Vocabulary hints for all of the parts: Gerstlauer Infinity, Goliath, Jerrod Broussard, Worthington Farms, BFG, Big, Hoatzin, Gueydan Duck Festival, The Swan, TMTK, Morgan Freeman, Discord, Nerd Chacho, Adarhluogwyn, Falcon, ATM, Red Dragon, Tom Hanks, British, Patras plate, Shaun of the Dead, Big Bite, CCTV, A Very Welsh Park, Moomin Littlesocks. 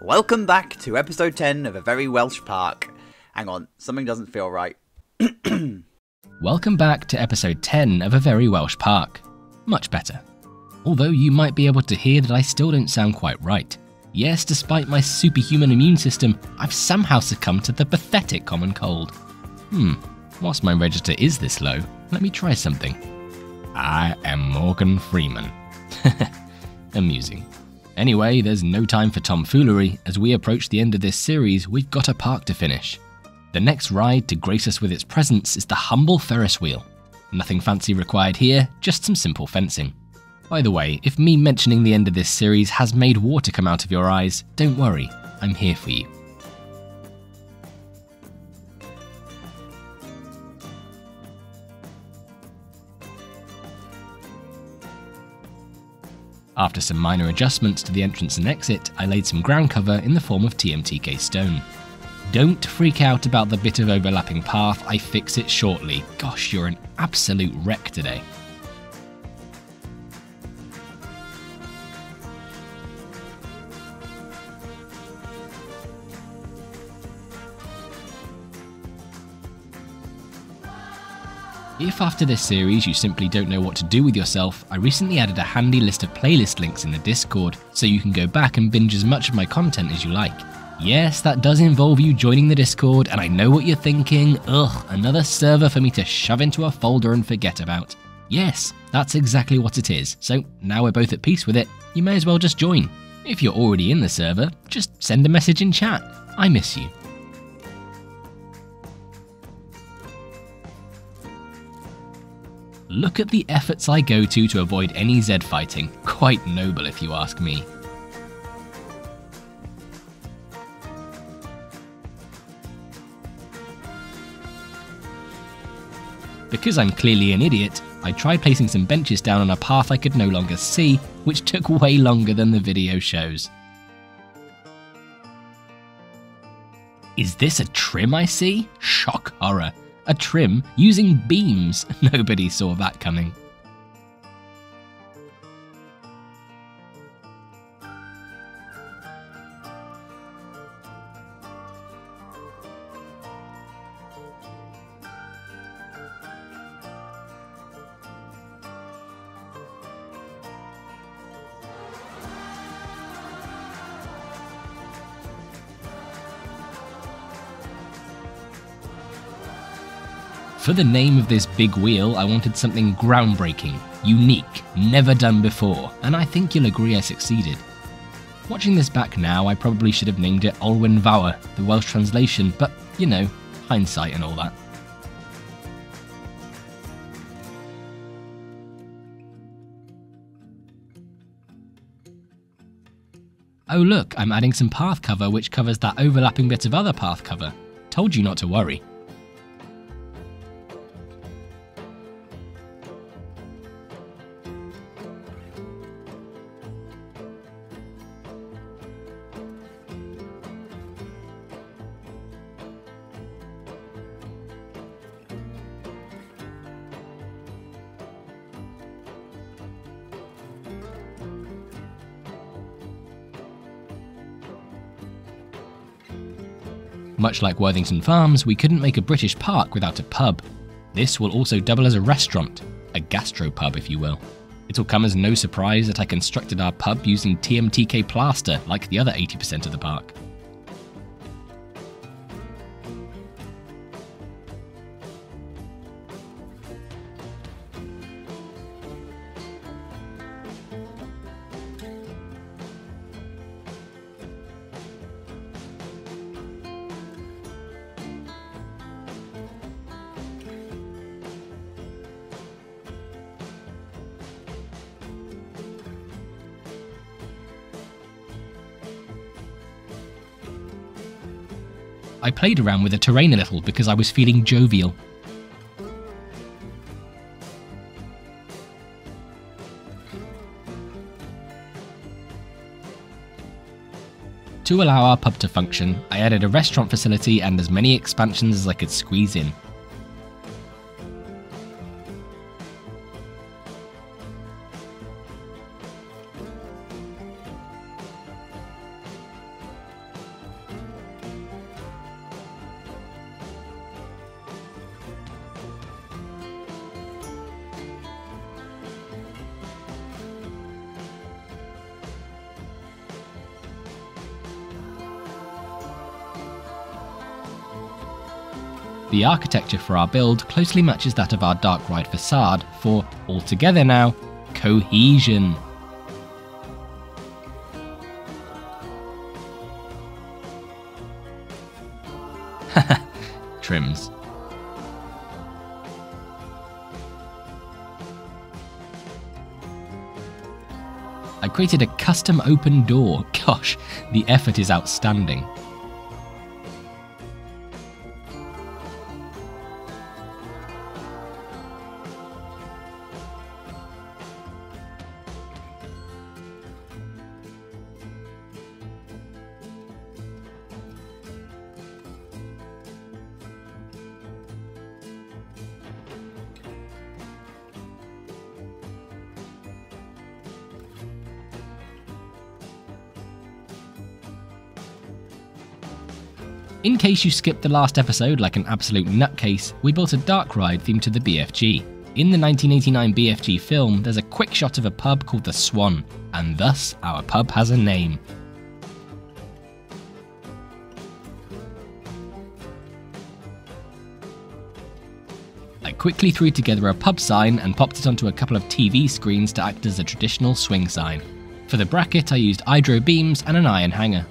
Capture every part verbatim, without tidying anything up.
Welcome back to episode ten of A Very Welsh Park. Hang on, something doesn't feel right. Welcome back to episode ten of A Very Welsh Park. Much better. Although you might be able to hear that I still don't sound quite right. Yes, despite my superhuman immune system, I've somehow succumbed to the pathetic common cold. Hmm, whilst my register is this low, let me try something. I am Morgan Freeman. Amusing. Anyway, there's no time for tomfoolery. As we approach the end of this series, we've got a park to finish. The next ride to grace us with its presence is the humble Ferris wheel. Nothing fancy required here, just some simple fencing. By the way, if me mentioning the end of this series has made water come out of your eyes, don't worry, I'm here for you. After some minor adjustments to the entrance and exit, I laid some ground cover in the form of T M T K stone. Don't freak out about the bit of overlapping path, I fix it shortly. Gosh, you're an absolute wreck today. If after this series you simply don't know what to do with yourself, I recently added a handy list of playlist links in the Discord, so you can go back and binge as much of my content as you like. Yes, that does involve you joining the Discord, and I know what you're thinking, ugh, another server for me to shove into a folder and forget about. Yes, that's exactly what it is, so now we're both at peace with it, you may as well just join. If you're already in the server, just send a message in chat. I miss you. Look at the efforts I go to to avoid any Zed fighting. Quite noble if you ask me. Because I'm clearly an idiot, I tried placing some benches down on a path I could no longer see, which took way longer than the video shows. Is this a trim I see? Shock horror. A trim using beams. Nobody saw that coming. For the name of this big wheel, I wanted something groundbreaking, unique, never done before, and I think you'll agree I succeeded. Watching this back now, I probably should have named it Olwen Vower, the Welsh translation, but you know, hindsight and all that. Oh look, I'm adding some path cover which covers that overlapping bit of other path cover. Told you not to worry. Much like Worthington Farms, we couldn't make a British park without a pub. This will also double as a restaurant, a gastropub if you will. It'll come as no surprise that I constructed our pub using T M T K plaster like the other eighty percent of the park. I played around with the terrain a little because I was feeling jovial. To allow our pub to function, I added a restaurant facility and as many expansions as I could squeeze in. The architecture for our build closely matches that of our dark ride facade for, altogether now, cohesion. Haha, trims. I created a custom open door. Gosh, the effort is outstanding. In case you skipped the last episode like an absolute nutcase, we built a dark ride themed to the B F G. In the nineteen eighty-nine B F G film, there's a quick shot of a pub called The Swan, and thus our pub has a name. I quickly threw together a pub sign and popped it onto a couple of T V screens to act as a traditional swing sign. For the bracket, I used hydro beams and an iron hanger.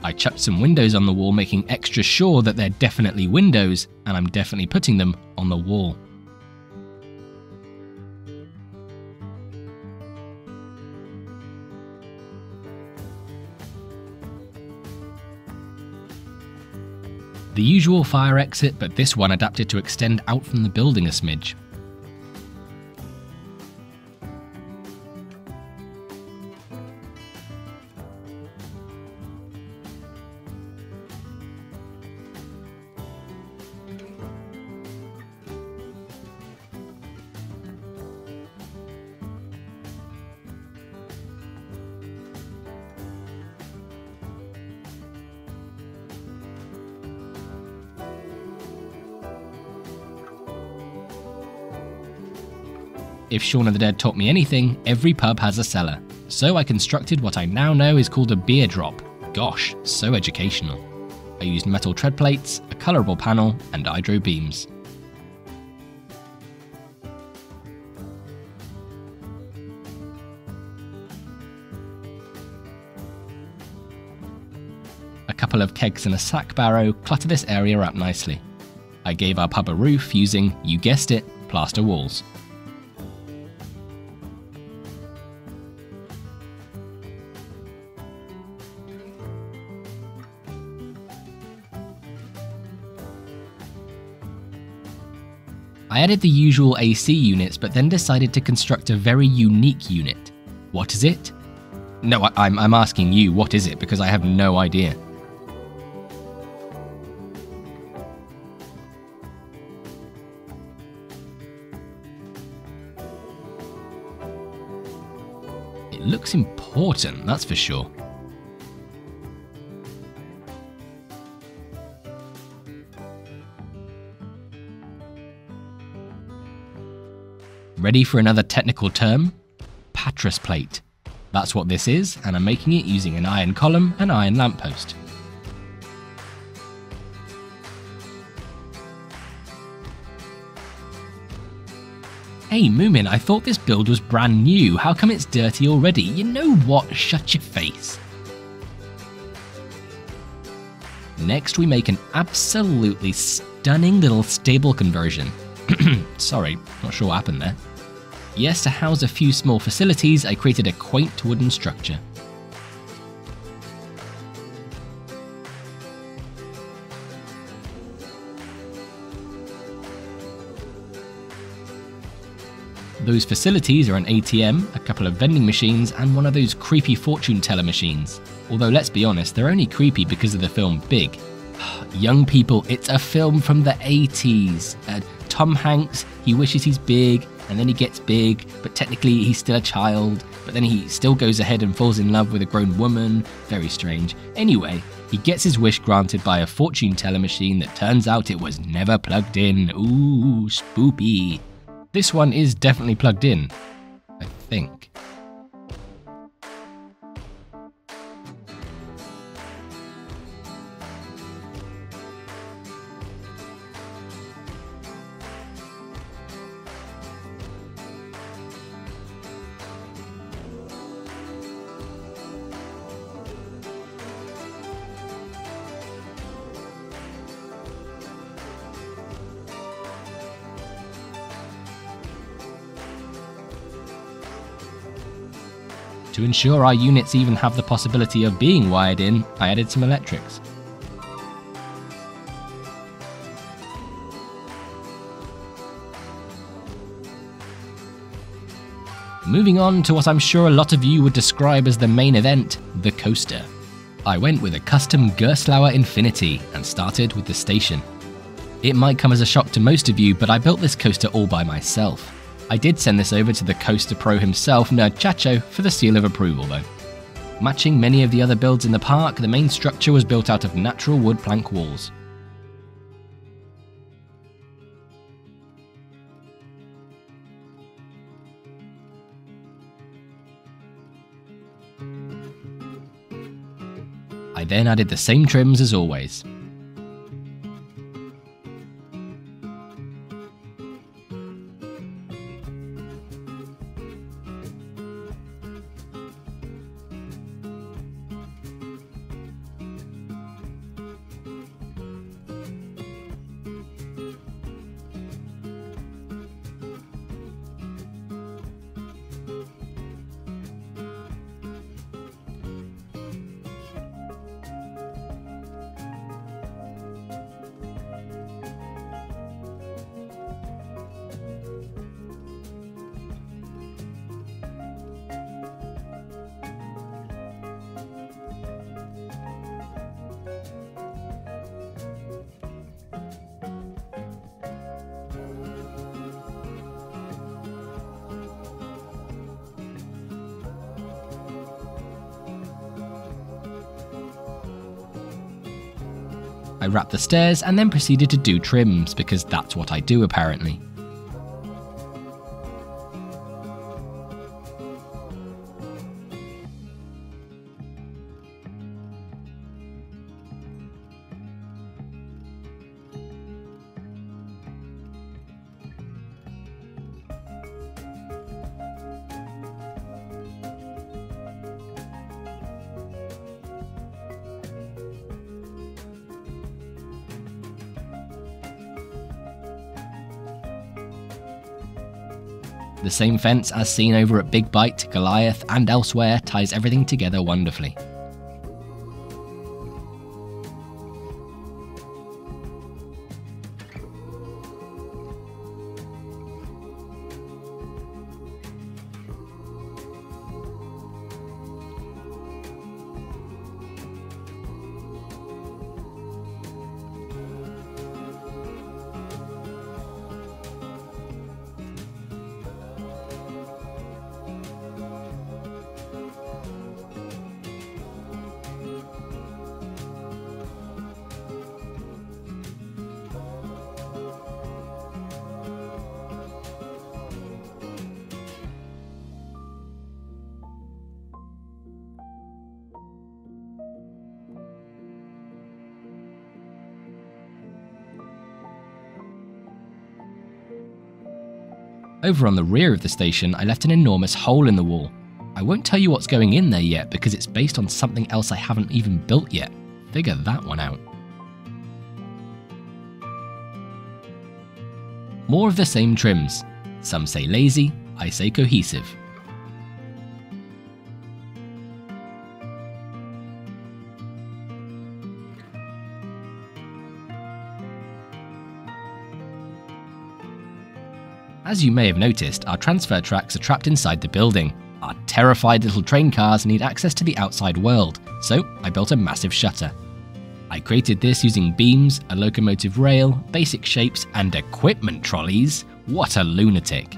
I chucked some windows on the wall, making extra sure that they're definitely windows, and I'm definitely putting them on the wall. The usual fire exit, but this one adapted to extend out from the building a smidge. If Shaun of the Dead taught me anything, every pub has a cellar. So I constructed what I now know is called a beer drop. Gosh, so educational. I used metal tread plates, a colourable panel, and hydro beams. A couple of kegs and a sack barrow clutter this area up nicely. I gave our pub a roof using, you guessed it, plaster walls. I added the usual A C units, but then decided to construct a very unique unit. What is it? No, I, I'm, I'm asking you, what is it? Because I have no idea. It looks important, that's for sure. Ready for another technical term? Patras plate. That's what this is, and I'm making it using an iron column and iron lamppost. Hey Moomin, I thought this build was brand new. How come it's dirty already? You know what? Shut your face. Next, we make an absolutely stunning little stable conversion. Sorry, not sure what happened there. Yes, to house a few small facilities, I created a quaint wooden structure. Those facilities are an A T M, a couple of vending machines, and one of those creepy fortune teller machines. Although let's be honest, they're only creepy because of the film Big. Young people, it's a film from the eighties. Uh, Tom Hanks, he wishes he's big, and then he gets big, but technically he's still a child, but then he still goes ahead and falls in love with a grown woman. Very strange. Anyway, he gets his wish granted by a fortune teller machine that turns out it was never plugged in. Ooh, spoopy. This one is definitely plugged in, I think. To ensure our units even have the possibility of being wired in, I added some electrics. Moving on to what I'm sure a lot of you would describe as the main event, the coaster. I went with a custom Gerstlauer Infinity and started with the station. It might come as a shock to most of you, but I built this coaster all by myself. I did send this over to the Coaster Pro himself, Nerd Chacho, for the seal of approval though. Matching many of the other builds in the park, the main structure was built out of natural wood plank walls. I then added the same trims as always. I wrapped the stairs and then proceeded to do trims, because that's what I do apparently. The same fence as seen over at Big Bite, Goliath, and elsewhere ties everything together wonderfully. Over on the rear of the station, I left an enormous hole in the wall. I won't tell you what's going in there yet, because it's based on something else I haven't even built yet. Figure that one out. More of the same trims. Some say lazy, I say cohesive. As you may have noticed, our transfer tracks are trapped inside the building. Our terrified little train cars need access to the outside world, so I built a massive shutter. I created this using beams, a locomotive rail, basic shapes, and equipment trolleys. What a lunatic!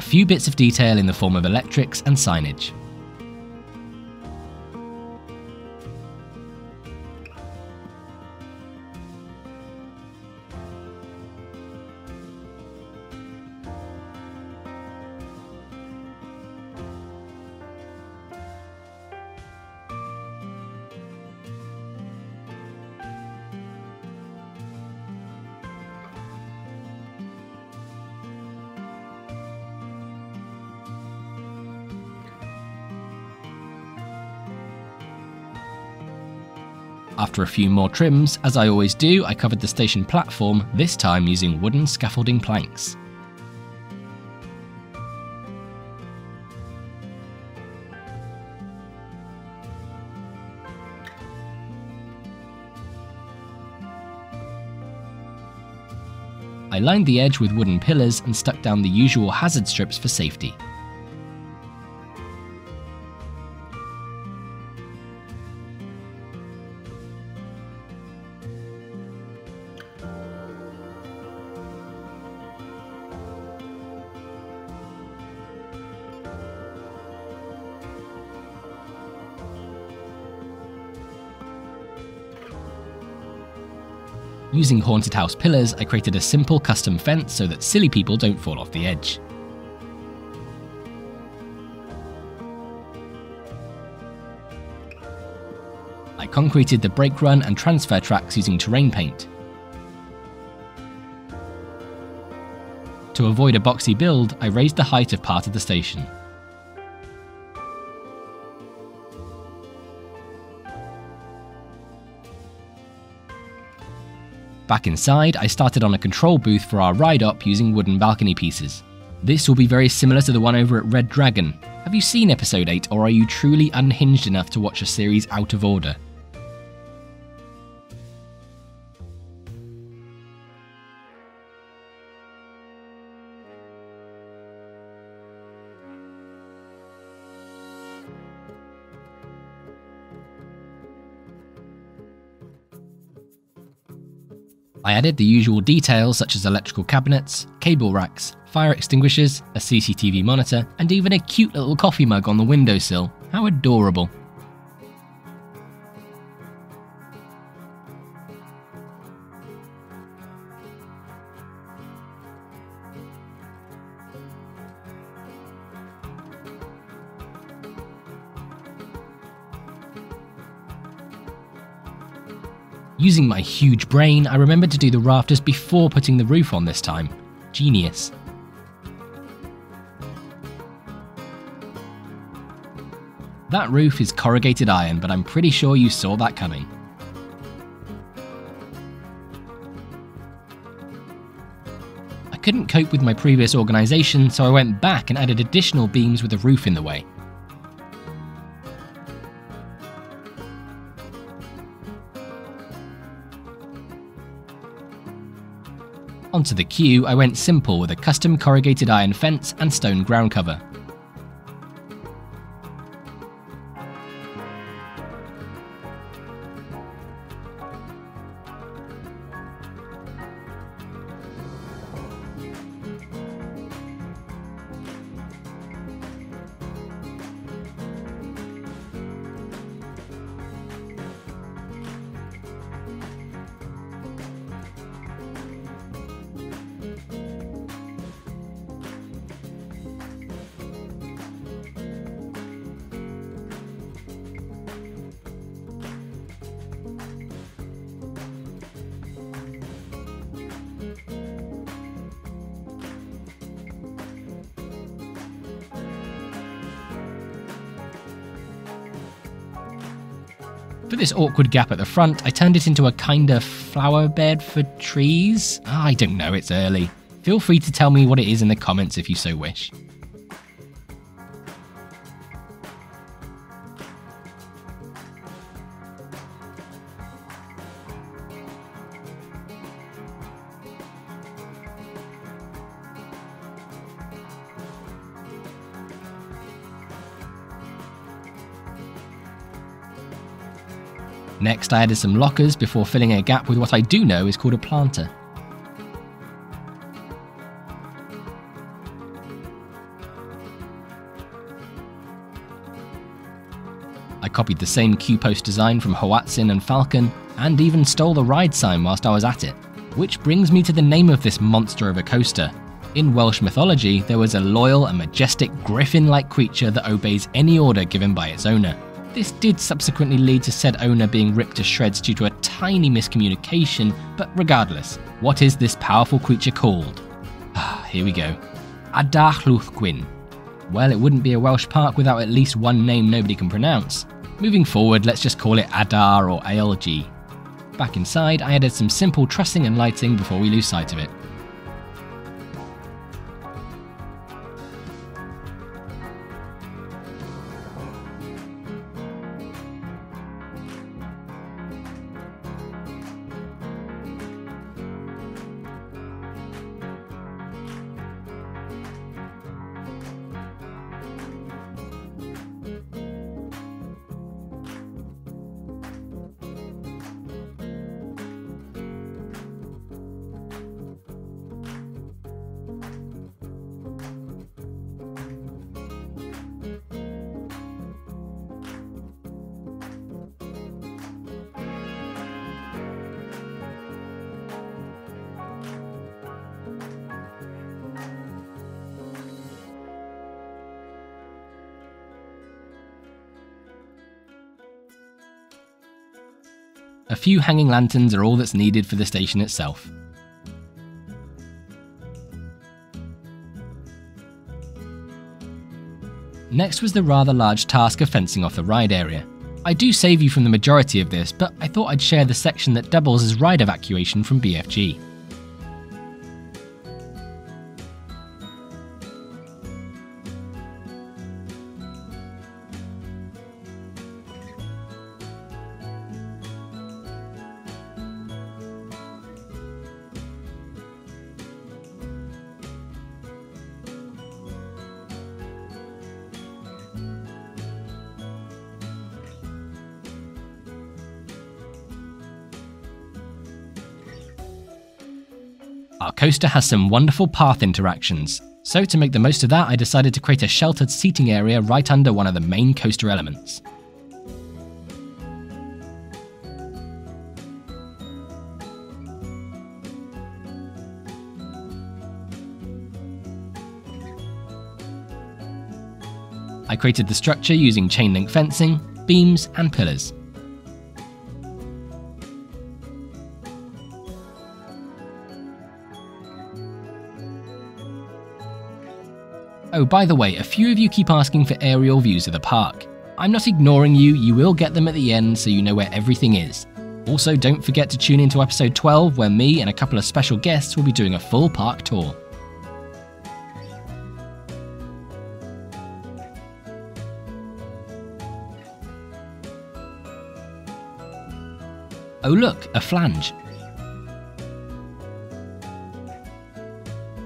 a few bits of detail in the form of electrics and signage. After a few more trims, as I always do, I covered the station platform, this time using wooden scaffolding planks. I lined the edge with wooden pillars and stuck down the usual hazard strips for safety. Using haunted house pillars, I created a simple custom fence so that silly people don't fall off the edge. I concreted the brake run and transfer tracks using terrain paint. To avoid a boxy build, I raised the height of part of the station. Back inside, I started on a control booth for our ride-up using wooden balcony pieces. This will be very similar to the one over at Red Dragon. Have you seen episode eight, or are you truly unhinged enough to watch a series out of order? I added the usual details such as electrical cabinets, cable racks, fire extinguishers, a C C T V monitor, and even a cute little coffee mug on the windowsill. How adorable. Using my huge brain, I remembered to do the rafters before putting the roof on this time. Genius. That roof is corrugated iron, but I'm pretty sure you saw that coming. I couldn't cope with my previous organisation, so I went back and added additional beams with the roof in the way. Onto the queue, I went simple with a custom corrugated iron fence and stone ground cover. For this awkward gap at the front, I turned it into a kind of flower bed for trees? I don't know, it's early. Feel free to tell me what it is in the comments if you so wish. Next, I added some lockers before filling a gap with what I do know is called a planter. I copied the same Q-post design from Hoatzin and Falcon, and even stole the ride sign whilst I was at it. Which brings me to the name of this monster of a coaster. In Welsh mythology, there was a loyal and majestic griffin-like creature that obeys any order given by its owner. This did subsequently lead to said owner being ripped to shreds due to a tiny miscommunication, but regardless, what is this powerful creature called? Ah, here we go. Adarhluogwyn. Well, it wouldn't be a Welsh park without at least one name nobody can pronounce. Moving forward, let's just call it Adar or A L G. Back inside, I added some simple trussing and lighting before we lose sight of it. A few hanging lanterns are all that's needed for the station itself. Next was the rather large task of fencing off the ride area. I do save you from the majority of this, but I thought I'd share the section that doubles as ride evacuation from B F G. Our coaster has some wonderful path interactions, so to make the most of that, I decided to create a sheltered seating area right under one of the main coaster elements. I created the structure using chain link fencing, beams, and pillars. Oh, by the way, a few of you keep asking for aerial views of the park. I'm not ignoring you, you will get them at the end so you know where everything is. Also, don't forget to tune into episode twelve where me and a couple of special guests will be doing a full park tour. Oh look, a flange.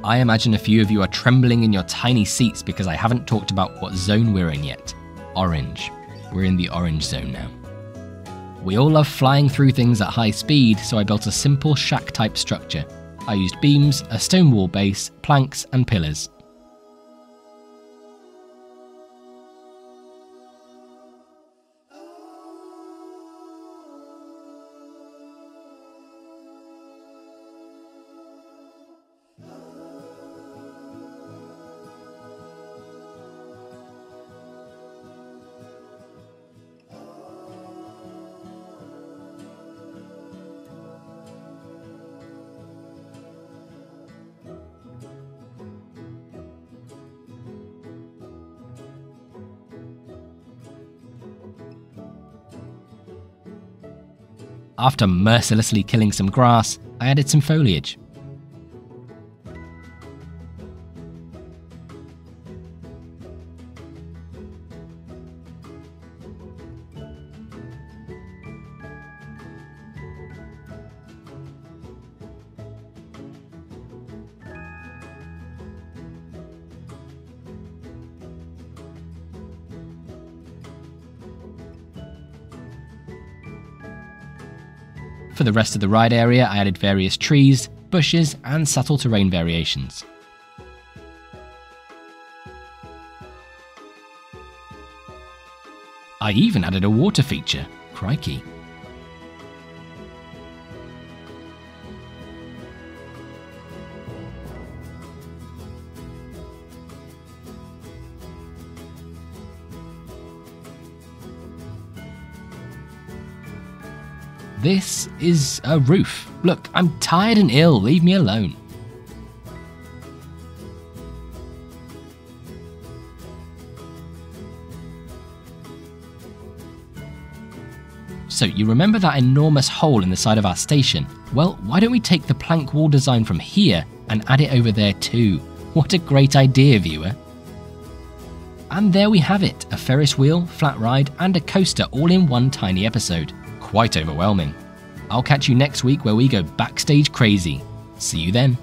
I imagine a few of you are trembling in your tiny seats because I haven't talked about what zone we're in yet. Orange. We're in the orange zone now. We all love flying through things at high speed, so I built a simple shack-type structure. I used beams, a stone wall base, planks, and pillars. After mercilessly killing some grass, I added some foliage. For the rest of the ride area, I added various trees, bushes, and subtle terrain variations. I even added a water feature. Crikey. This is a roof. Look, I'm tired and ill, leave me alone. So you remember that enormous hole in the side of our station? Well, why don't we take the plank wall design from here and add it over there too? What a great idea, viewer. And there we have it, a Ferris wheel, flat ride and a coaster all in one tiny episode. Quite overwhelming. I'll catch you next week where we go backstage crazy. See you then.